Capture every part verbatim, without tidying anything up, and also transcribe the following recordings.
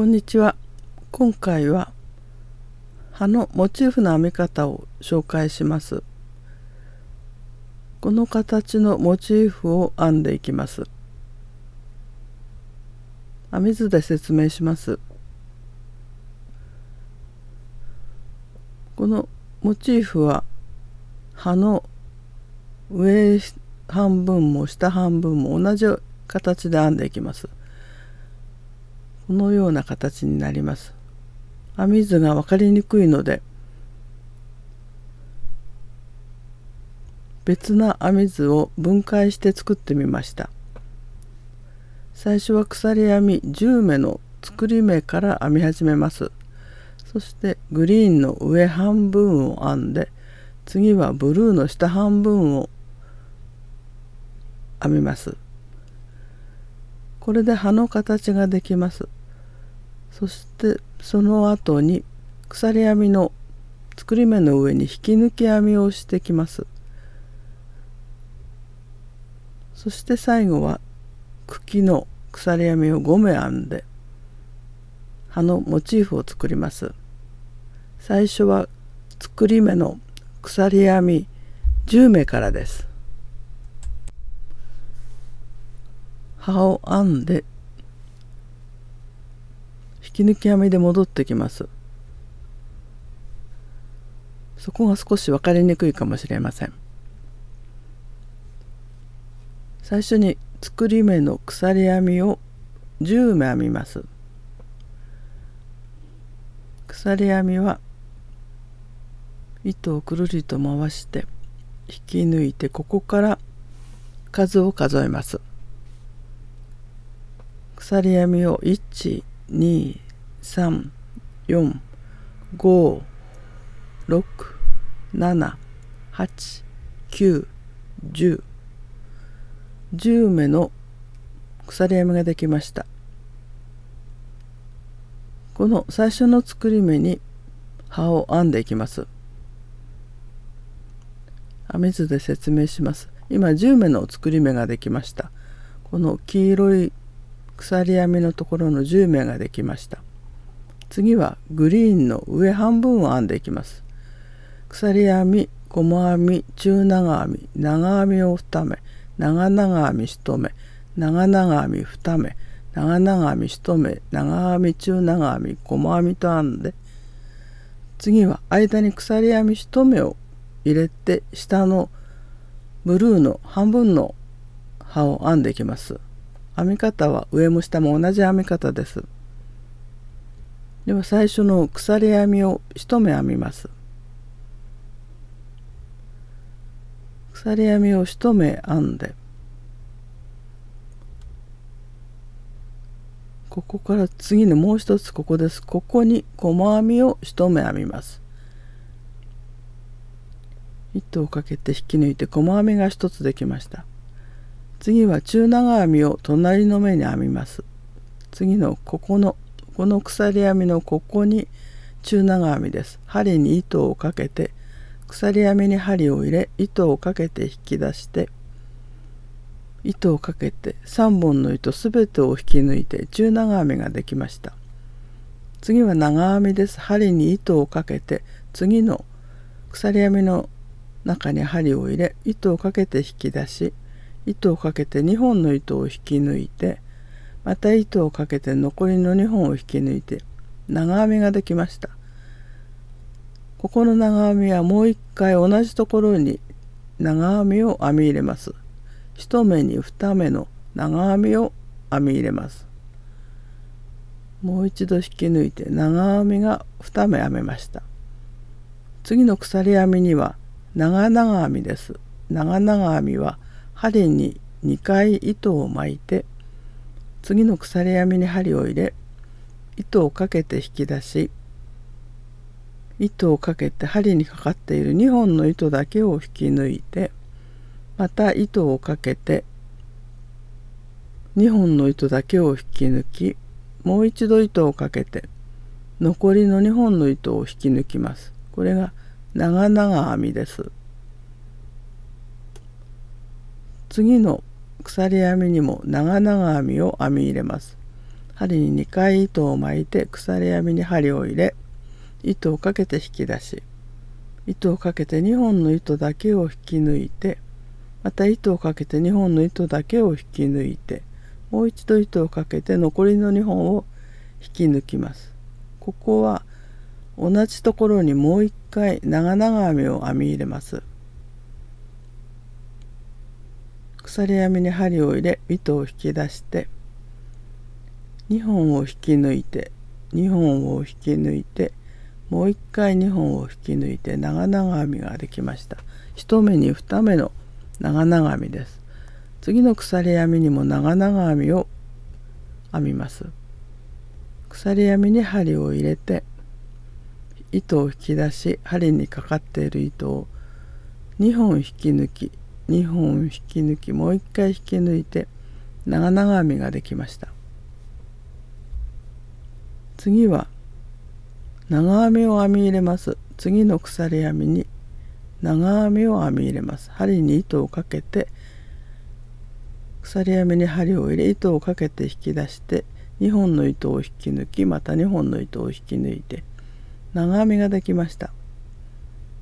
こんにちは。今回は葉のモチーフの編み方を紹介します。この形のモチーフを編んでいきます。編み図で説明します。このモチーフは葉の上半分も下半分も同じ形で編んでいきます。このような形になります。編み図が分かりにくいので別な編み図を分解して作ってみました。最初は鎖編みじゅうめの作り目から編み始めます。そしてグリーンの上半分を編んで、次はブルーの下半分を編みます。これで葉の形ができます。そしてその後に鎖編みの作り目の上に引き抜き編みをしてきます。そして最後は茎の鎖編みをごめ編んで葉のモチーフを作ります。最初は作り目の鎖編みじゅうめからです。葉を編んで引き抜き編みで戻ってきます。そこが少し分かりにくいかもしれません。最初に作り目の鎖編みをじゅうめ編みます。鎖編みは糸をくるりと回して引き抜いて、ここから数を数えます。鎖編みをいち、に、さん、よん、ご、ろく、なな、はち、きゅう、じゅう じゅうめの鎖編みができました。この最初の作り目に葉を編んでいきます。編み図で説明します。今じゅうめの作り目ができました。この黄色い鎖編みのところのじゅうめができました。次はグリーンの上半分を編んでいきます。鎖編み、細編み、中長編み、長編みをに目、長長編みいち目、長長編みに目、長長編みいち目、長編み、中長編み、細編みと編んで、次は間に鎖編みいち目を入れて下のブルーの半分の葉を編んでいきます。編み方は上も下も同じ編み方です。では最初の鎖編みをいち目編みます。鎖編みをいち目編んで、ここから次のもう一つ、ここです。ここに細編みをいち目編みます。糸をかけて引き抜いて細編みがひとつできました。次は中長編みを隣の目に編みます。次のここのこの鎖編みのここに中長編みです。針に糸をかけて、鎖編みに針を入れ、糸をかけて引き出して、糸をかけてさんぼんの糸すべてを引き抜いて中長編みができました。次は長編みです。針に糸をかけて、次の鎖編みの中に針を入れ、糸をかけて引き出し、糸をかけてにほんの糸を引き抜いて、また糸をかけて残りのにほんを引き抜いて長編みができました。ここの長編みはもう一回同じところに長編みを編み入れます。いち目にに目の長編みを編み入れます。もう一度引き抜いて長編みがに目編めました。次の鎖編みには長々編みです。長々編みは針ににかい糸を巻いて、次の鎖編みに針を入れ、糸をかけて引き出し、糸をかけて針にかかっているにほんの糸だけを引き抜いて、また糸をかけてにほんの糸だけを引き抜き、もう一度糸をかけて残りのにほんの糸を引き抜きます。これが長々編みです。次の鎖編みにも長々編みを編み入れます。針ににかい糸を巻いて鎖編みに針を入れ糸をかけて引き出し、糸をかけてにほんの糸だけを引き抜いて、また糸をかけてにほんの糸だけを引き抜いて、もう一度糸をかけて残りのにほんを引き抜きます。ここは同じところにもういっかい長々編みを編み入れます。鎖編みに針を入れ糸を引き出してにほんを引き抜いてにほんを引き抜いてもういっかいにほんを引き抜いて長々編みができました。いちめににめの長々編みです。次の鎖編みにも長々編みを編みます。鎖編みに針を入れて糸を引き出し、針にかかっている糸をにほん引き抜きにほん引き抜きもういっかい引き抜いて長々編みができました。次は長編みを編み入れます。次の鎖編みに長編みを編み入れます。針に糸をかけて鎖編みに針を入れ糸をかけて引き出してにほんの糸を引き抜きまたにほんの糸を引き抜いて長編みができました。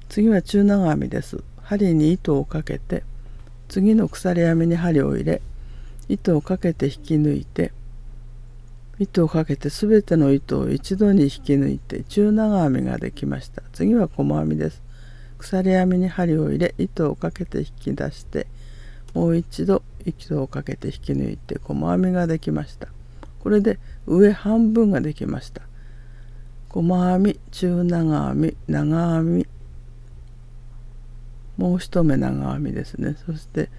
次は中長編みです。針に糸をかけて次の鎖編みに針を入れ糸をかけて引き抜いて糸をかけて全ての糸を一度に引き抜いて中長編みができました。次は細編みです。鎖編みに針を入れ糸をかけて引き出してもう一度糸をかけて引き抜いて細編みができました。これで上半分ができました。細編み、中長編み、長編み、もう一目長編みですね。そして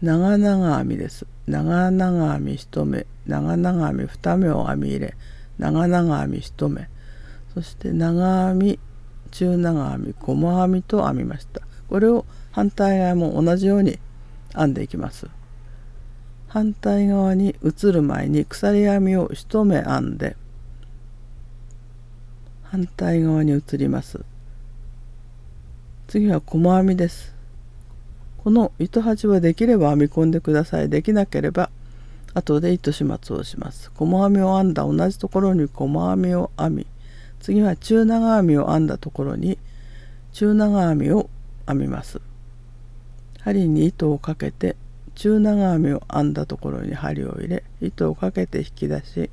長々編みです。長々編みいちめ、長々編みにめを編み入れ、長々編みいちめ、そして長編み、中長編み、細編みと編みました。これを反対側も同じように編んでいきます。反対側に移る前に鎖編みをいちめ編んで、反対側に移ります。次は細編みです。この糸端はできれば編み込んでください。できなければ後で糸始末をします。細編みを編んだ同じところに細編みを編み、次は中長編みを編んだところに中長編みを編みます。針に糸をかけて中長編みを編んだところに針を入れ糸をかけて引き出し、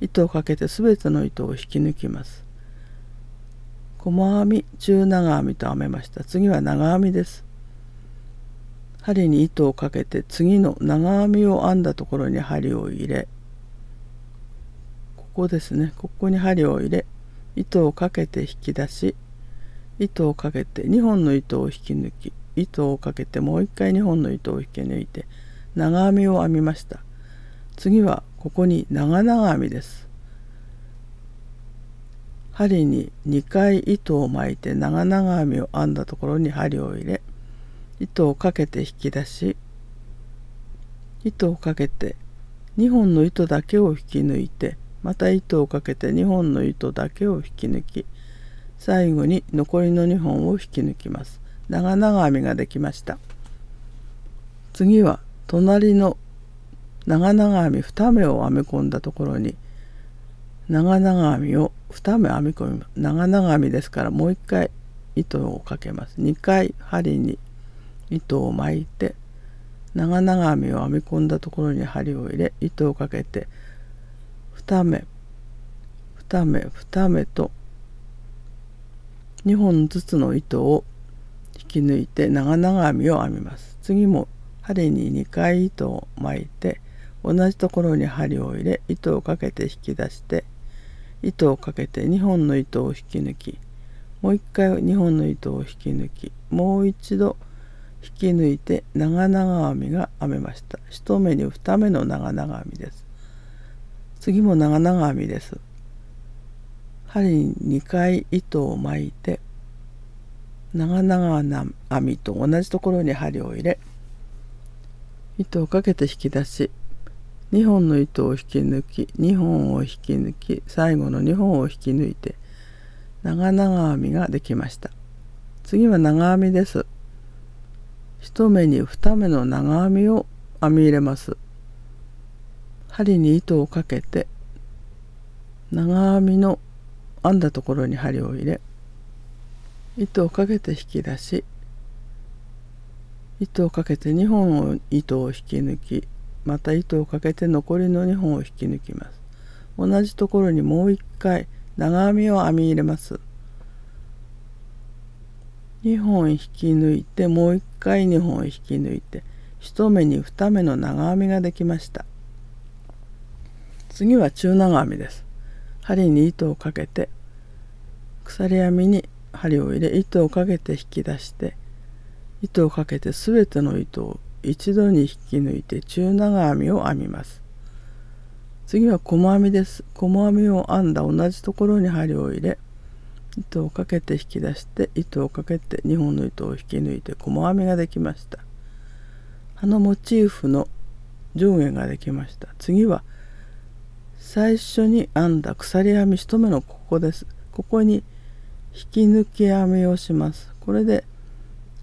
糸をかけて全ての糸を引き抜きます。細編み、中長編みと編めました。次は長編みです。針に糸をかけて次の長編みを編んだところに針を入れ、ここですね、ここに針を入れ糸をかけて引き出し、糸をかけてにほんの糸を引き抜き糸をかけてもういっかいにほんの糸を引き抜いて長編みを編みました。次はここに長々編みです。針ににかい糸を巻いて長々編みを編んだところに針を入れ糸をかけて引き出し、糸をかけてにほんの糸だけを引き抜いてまた糸をかけてにほんの糸だけを引き抜き最後に残りのにほんを引き抜きます。長々編みができました。次は隣の長々編みにめを編み込んだところに長々編みをにめ編み込みます。長々編みですからもういっかい糸をかけます。にかい針に糸を巻いて長々編みを編み込んだところに針を入れ糸をかけてにめにめにめとにほんずつの糸を引き抜いて長々編みを編みます。次も針ににかい糸を巻いて同じところに針を入れ糸をかけて引き出して糸をかけてにほんの糸を引き抜きもういっかいにほんの糸を引き抜きもう一度引き抜いて長々編みが編めました。いちめににめの長々編みです。次も長々編みです。針ににかい糸を巻いて長々編みと同じところに針を入れ糸をかけて引き出しにほんの糸を引き抜きにほんを引き抜き最後のにほんを引き抜いて長々編みができました。次は長編みです。いちめににめの長編みを編み入れます。針に糸をかけて長編みの編んだところに針を入れ、糸をかけて引き出し、糸をかけてにほんを糸を引き抜き、また糸をかけて残りのにほんを引き抜きます。同じところにもういっかい長編みを編み入れます。にほん引き抜いて、もういっかいにほん引き抜いて、いち目にに目の長編みができました。次は中長編みです。針に糸をかけて、鎖編みに針を入れ、糸をかけて引き出して、糸をかけて全ての糸を一度に引き抜いて中長編みを編みます。次は細編みです。細編みを編んだ同じところに針を入れ、糸をかけて引き出して、糸をかけてにほんの糸を引き抜いて細編みができました。葉のモチーフの上下ができました。次は最初に編んだ鎖編みいち目のここです。ここに引き抜き編みをします。これで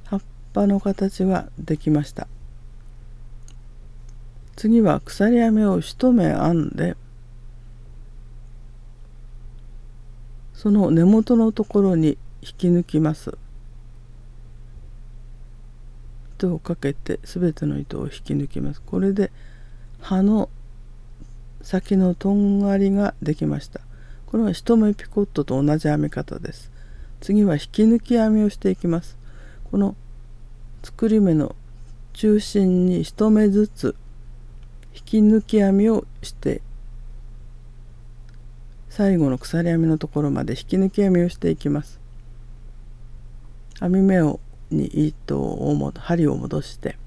葉っぱの形ができました。次は鎖編みをいち目編んで、その根元のところに引き抜きます。糸をかけて全ての糸を引き抜きます。これで葉の先のとんがりができました。これはいち目ピコットと同じ編み方です。次は引き抜き編みをしていきます。この作り目の中心にいち目ずつ引き抜き編みをして、最後の鎖編みのところまで引き抜き編みをしていきます。編み目をに糸を針を戻して、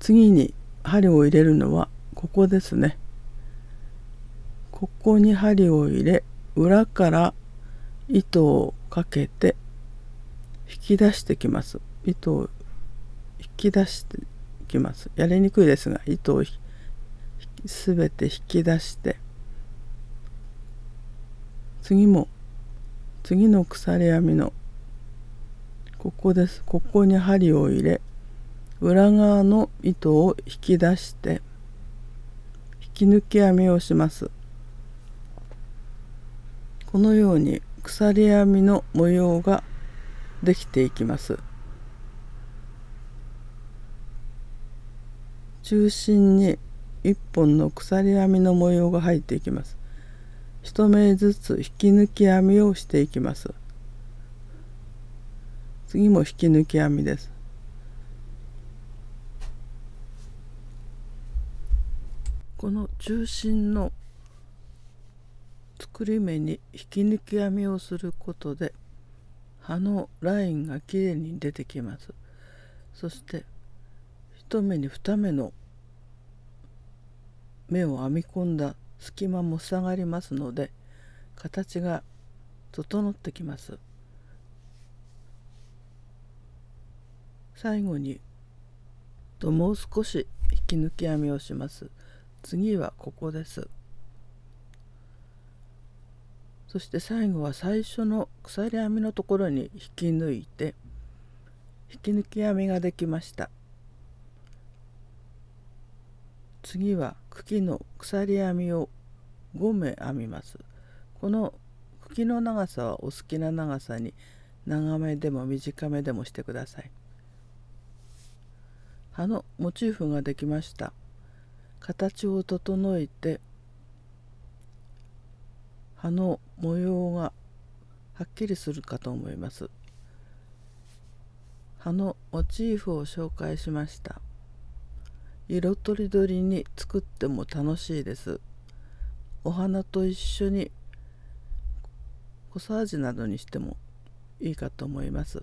次に針を入れるのはここですね。ここに針を入れ、裏から糸をかけて引き出してきます。糸を引き出してきます。やりにくいですが、糸を全て引き出して、次も次の鎖編みのここです。ここに針を入れ、裏側の糸を引き出して引き抜き編みをします。このように鎖編みの模様ができていきます。中心にいっぽんの鎖編みの模様が入っていきます。いち目ずつ引き抜き編みをしていきます。次も引き抜き編みです。この中心の作り目に引き抜き編みをすることで、葉のラインがきれいに出てきます。そしていち目にに目の目を編み込んだ隙間も塞がりますので、形が整ってきます。最後にともう少し引き抜き編みをします。次はここです。そして最後は最初の鎖編みのところに引き抜いて引き抜き編みができました。次は茎の鎖編みをご目編みます。この茎の長さはお好きな長さに長めでも短めでもしてください。葉のモチーフができました。形を整えて、葉の模様がはっきりするかと思います。葉のモチーフを紹介しました。色とりどりに作っても楽しいです。お花と一緒にコサージュなどにしてもいいかと思います。